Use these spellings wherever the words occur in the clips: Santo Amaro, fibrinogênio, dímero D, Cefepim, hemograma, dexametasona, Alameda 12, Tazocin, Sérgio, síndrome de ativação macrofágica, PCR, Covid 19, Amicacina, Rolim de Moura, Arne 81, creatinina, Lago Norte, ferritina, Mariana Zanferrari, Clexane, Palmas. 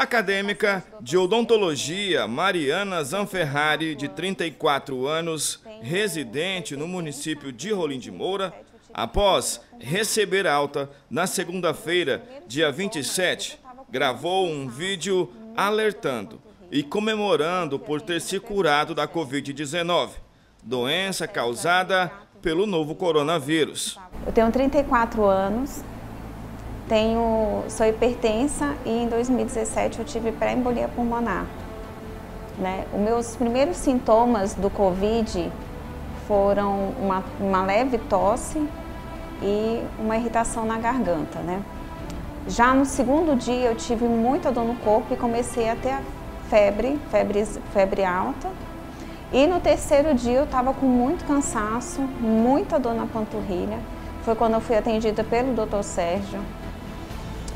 Acadêmica de odontologia Mariana Zanferrari, de 34 anos, residente no município de Rolim de Moura, após receber alta na segunda-feira, dia 27, gravou um vídeo alertando e comemorando por ter se curado da Covid 19, doença causada pelo novo coronavírus. Eu tenho 34 anos. Sou hipertensa e em 2017 eu tive pré-embolia pulmonar. Os meus primeiros sintomas do Covid foram uma leve tosse e uma irritação na garganta. Já no segundo dia eu tive muita dor no corpo e comecei a ter febre alta. E no terceiro dia eu estava com muito cansaço, muita dor na panturrilha. Foi quando eu fui atendida pelo Dr. Sérgio.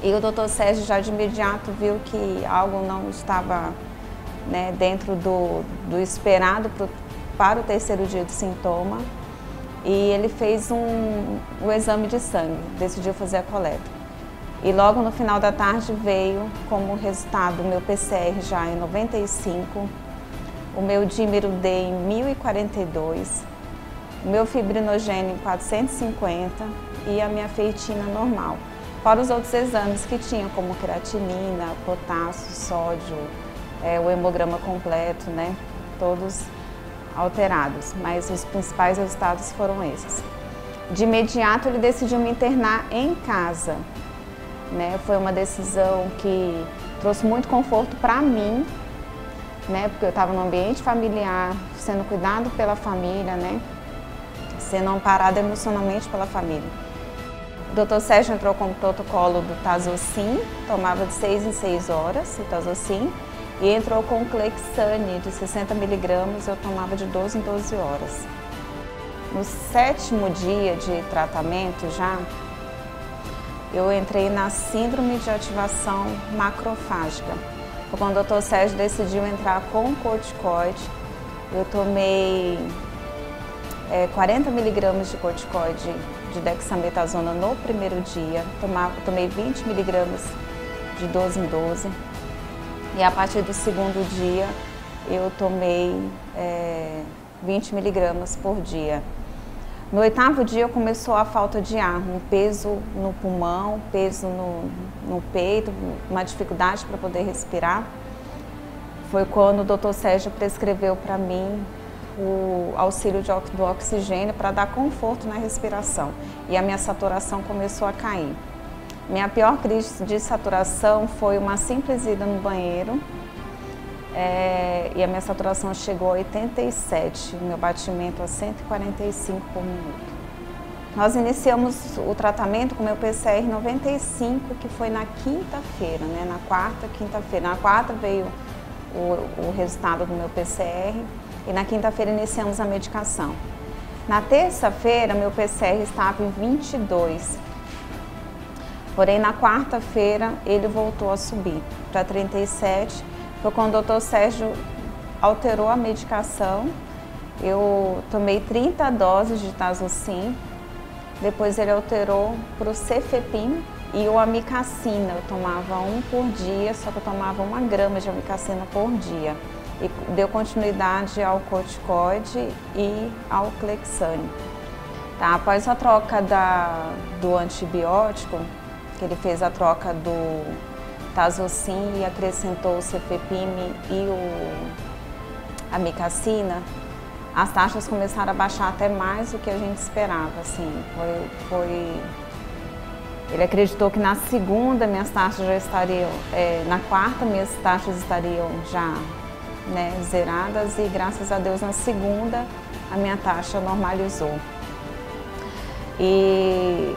E o Dr. Sérgio já de imediato viu que algo não estava dentro do esperado para o terceiro dia de sintoma. E ele fez um exame de sangue, decidiu fazer a coleta. E logo no final da tarde veio como resultado o meu PCR já em 95, o meu dímero D em 1042, o meu fibrinogênio em 450 e a minha ferritina normal. Fora os outros exames que tinham, como creatinina, potássio, sódio, o hemograma completo, todos alterados, mas os principais resultados foram esses. De imediato ele decidiu me internar em casa, foi uma decisão que trouxe muito conforto para mim, porque eu estava no ambiente familiar, sendo cuidado pela família, sendo amparada emocionalmente pela família. O Dr. Sérgio entrou com o protocolo do Tazocin, tomava de 6 em 6 horas o Tazocin, e entrou com o Clexane de 60 mg, eu tomava de 12 em 12 horas. No sétimo dia de tratamento já, eu entrei na síndrome de ativação macrofágica. Foi quando o Dr. Sérgio decidiu entrar com o corticoide, eu tomei 40 mg de corticoide de dexametasona no primeiro dia, tomei 20 mg de 12 em 12 e a partir do segundo dia eu tomei 20 mg por dia. No oitavo dia começou a falta de ar, um peso no pulmão, peso no peito, uma dificuldade para poder respirar. Foi quando o Dr. Sérgio prescreveu para mim o auxílio do oxigênio para dar conforto na respiração e a minha saturação começou a cair. Minha pior crise de saturação foi uma simples ida no banheiro e a minha saturação chegou a 87, meu batimento a 145 por minuto. Nós iniciamos o tratamento com meu PCR 95, que foi na quinta-feira, na quarta, quinta-feira. Na quarta veio o resultado do meu PCR. E na quinta-feira iniciamos a medicação. Na terça-feira, meu PCR estava em 22. Porém, na quarta-feira, ele voltou a subir para 37. Foi quando o Dr. Sérgio alterou a medicação. Eu tomei 30 doses de Tazocin. Depois ele alterou para o Cefepim e o Amicacina. Eu tomava um por dia, só que eu tomava 1 grama de Amicacina por dia. E deu continuidade ao corticoide e ao Clexane. Após a troca do antibiótico, que ele fez a troca do Tazocin e acrescentou o Cefepime e a Amicacina, as taxas começaram a baixar até mais do que a gente esperava. Ele acreditou que na segunda minhas taxas já estariam, na quarta minhas taxas estariam já zeradas, e graças a Deus na segunda a minha taxa normalizou. E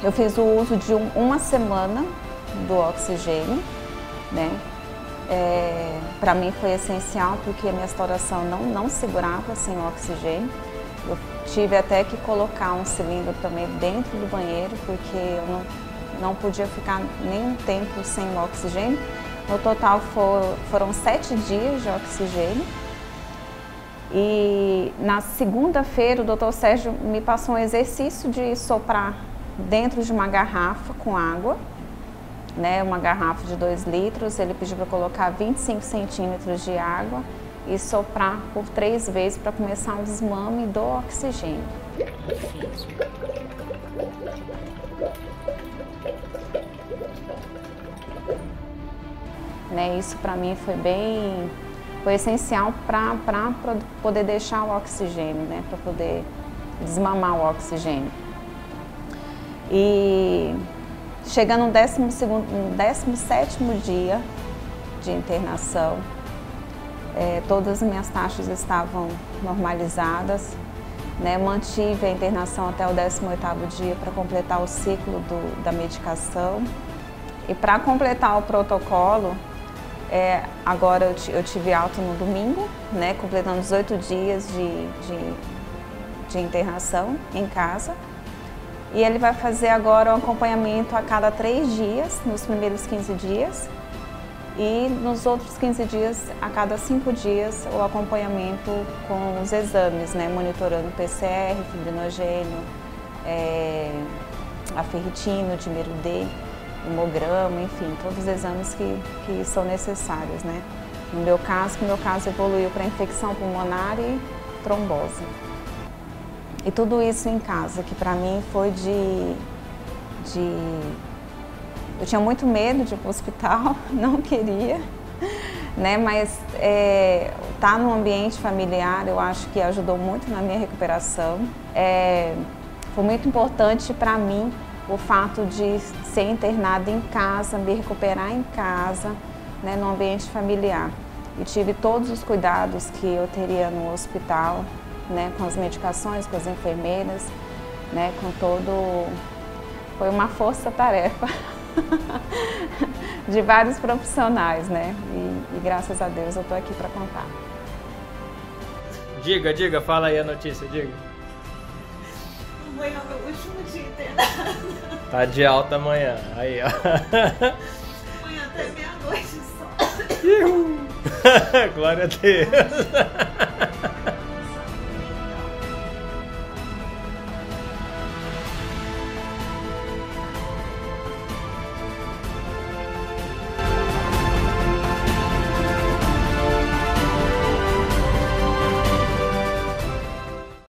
eu fiz o uso de uma semana do oxigênio, para mim foi essencial porque a minha saturação não segurava sem o oxigênio. Eu tive até que colocar um cilindro também dentro do banheiro porque eu não podia ficar nenhum tempo sem o oxigênio. No total foram 7 dias de oxigênio e na segunda-feira o Dr. Sérgio me passou um exercício de soprar dentro de uma garrafa com água né, uma garrafa de 2 litros, ele pediu para colocar 25 centímetros de água e soprar por 3 vezes para começar o desmame do oxigênio. Né, isso para mim foi bem, foi essencial para poder deixar o oxigênio, né, para poder desmamar o oxigênio. E chegando no 17º dia de internação, todas as minhas taxas estavam normalizadas, né, mantive a internação até o 18º dia para completar o ciclo da medicação. E para completar o protocolo, agora eu tive alta no domingo, né, completando 18 dias de internação em casa. E ele vai fazer agora um acompanhamento a cada 3 dias, nos primeiros 15 dias. E nos outros 15 dias, a cada 5 dias, o acompanhamento com os exames, né, monitorando PCR, fibrinogênio, a ferritina, o dímero D, hemograma, enfim, todos os exames que são necessários, né. No meu caso evoluiu para infecção pulmonar e trombose. E tudo isso em casa, que para mim foi eu tinha muito medo de ir para o hospital, não queria, né? Mas estar no ambiente familiar, eu acho que ajudou muito na minha recuperação. Foi muito importante para mim o fato de ser internada em casa, me recuperar em casa, né, no ambiente familiar. E tive todos os cuidados que eu teria no hospital, né, com as medicações, com as enfermeiras, né, com todo... Foi uma força-tarefa de vários profissionais, né, e graças a Deus eu tô aqui para contar. Diga, fala aí a notícia, diga. Foi o meu último dia internado. Tá de alta amanhã, aí ó. Amanhã até meia-noite só. Glória a Deus.